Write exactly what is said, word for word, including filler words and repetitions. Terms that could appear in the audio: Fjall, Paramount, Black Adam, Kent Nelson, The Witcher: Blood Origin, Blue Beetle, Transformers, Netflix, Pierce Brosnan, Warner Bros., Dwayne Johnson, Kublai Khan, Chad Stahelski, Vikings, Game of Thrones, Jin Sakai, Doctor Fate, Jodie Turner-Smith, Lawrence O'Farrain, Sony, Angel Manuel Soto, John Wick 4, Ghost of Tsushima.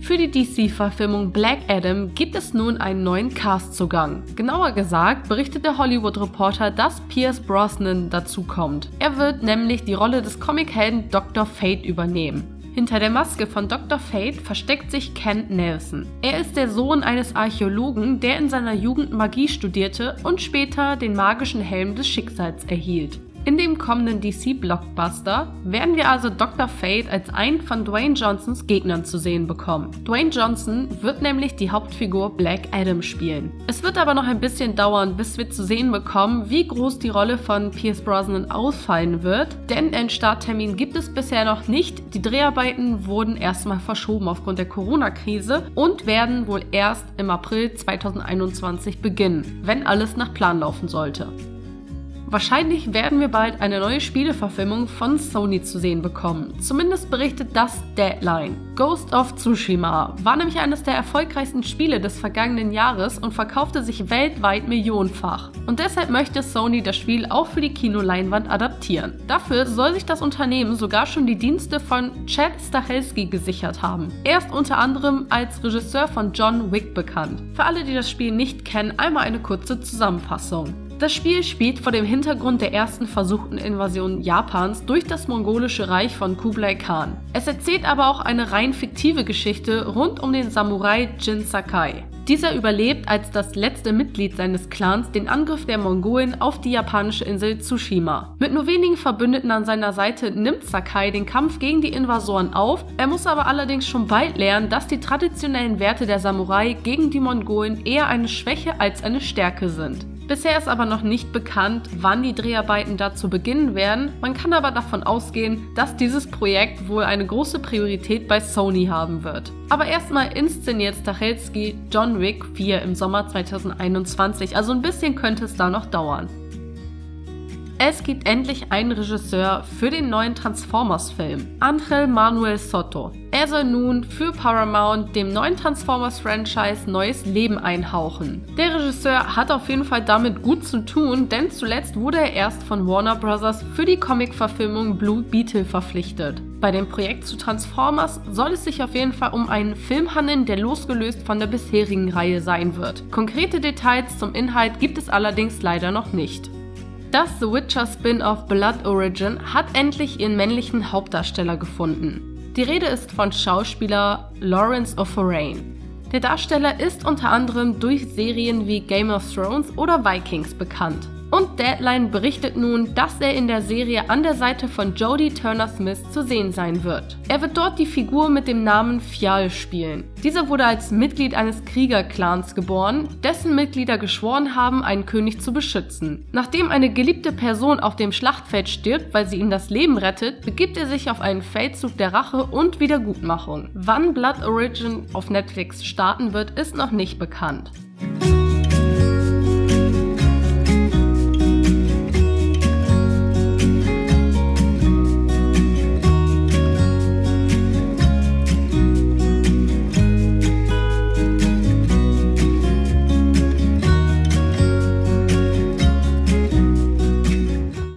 Für die D C-Verfilmung Black Adam gibt es nun einen neuen Cast-Zugang. Genauer gesagt berichtet der Hollywood Reporter, dass Pierce Brosnan dazukommt. Er wird nämlich die Rolle des Comic-Helden Doctor Fate übernehmen. Hinter der Maske von Doctor Fate versteckt sich Kent Nelson. Er ist der Sohn eines Archäologen, der in seiner Jugend Magie studierte und später den magischen Helm des Schicksals erhielt. In dem kommenden D C-Blockbuster werden wir also Doctor Fate als einen von Dwayne Johnsons Gegnern zu sehen bekommen. Dwayne Johnson wird nämlich die Hauptfigur Black Adam spielen. Es wird aber noch ein bisschen dauern, bis wir zu sehen bekommen, wie groß die Rolle von Pierce Brosnan ausfallen wird, denn einen Starttermin gibt es bisher noch nicht. Die Dreharbeiten wurden erstmal verschoben aufgrund der Corona-Krise und werden wohl erst im April zweitausendeinundzwanzig beginnen, wenn alles nach Plan laufen sollte. Wahrscheinlich werden wir bald eine neue Spieleverfilmung von Sony zu sehen bekommen. Zumindest berichtet das Deadline. Ghost of Tsushima war nämlich eines der erfolgreichsten Spiele des vergangenen Jahres und verkaufte sich weltweit millionenfach. Und deshalb möchte Sony das Spiel auch für die Kinoleinwand adaptieren. Dafür soll sich das Unternehmen sogar schon die Dienste von Chad Stahelski gesichert haben. Er ist unter anderem als Regisseur von John Wick bekannt. Für alle, die das Spiel nicht kennen, einmal eine kurze Zusammenfassung. Das Spiel spielt vor dem Hintergrund der ersten versuchten Invasion Japans durch das mongolische Reich von Kublai Khan. Es erzählt aber auch eine rein fiktive Geschichte rund um den Samurai Jin Sakai. Dieser überlebt als das letzte Mitglied seines Clans den Angriff der Mongolen auf die japanische Insel Tsushima. Mit nur wenigen Verbündeten an seiner Seite nimmt Sakai den Kampf gegen die Invasoren auf, er muss aber allerdings schon bald lernen, dass die traditionellen Werte der Samurai gegen die Mongolen eher eine Schwäche als eine Stärke sind. Bisher ist aber noch nicht bekannt, wann die Dreharbeiten dazu beginnen werden. Man kann aber davon ausgehen, dass dieses Projekt wohl eine große Priorität bei Sony haben wird. Aber erstmal inszeniert Stahelski John Wick vier im Sommer zweitausendeinundzwanzig, also ein bisschen könnte es da noch dauern. Es gibt endlich einen Regisseur für den neuen Transformers-Film, Angel Manuel Soto. Er soll nun für Paramount dem neuen Transformers-Franchise neues Leben einhauchen. Der Regisseur hat auf jeden Fall damit gut zu tun, denn zuletzt wurde er erst von Warner Bros. Für die Comic-Verfilmung Blue Beetle verpflichtet. Bei dem Projekt zu Transformers soll es sich auf jeden Fall um einen Film handeln, der losgelöst von der bisherigen Reihe sein wird. Konkrete Details zum Inhalt gibt es allerdings leider noch nicht. Das The Witcher Spin-off Blood Origin hat endlich ihren männlichen Hauptdarsteller gefunden. Die Rede ist von Schauspieler Lawrence O'Farrain. Der Darsteller ist unter anderem durch Serien wie Game of Thrones oder Vikings bekannt. Und Deadline berichtet nun, dass er in der Serie an der Seite von Jodie Turner-Smith zu sehen sein wird. Er wird dort die Figur mit dem Namen Fjall spielen. Dieser wurde als Mitglied eines Kriegerclans geboren, dessen Mitglieder geschworen haben, einen König zu beschützen. Nachdem eine geliebte Person auf dem Schlachtfeld stirbt, weil sie ihm das Leben rettet, begibt er sich auf einen Feldzug der Rache und Wiedergutmachung. Wann Blood Origin auf Netflix starten wird, ist noch nicht bekannt.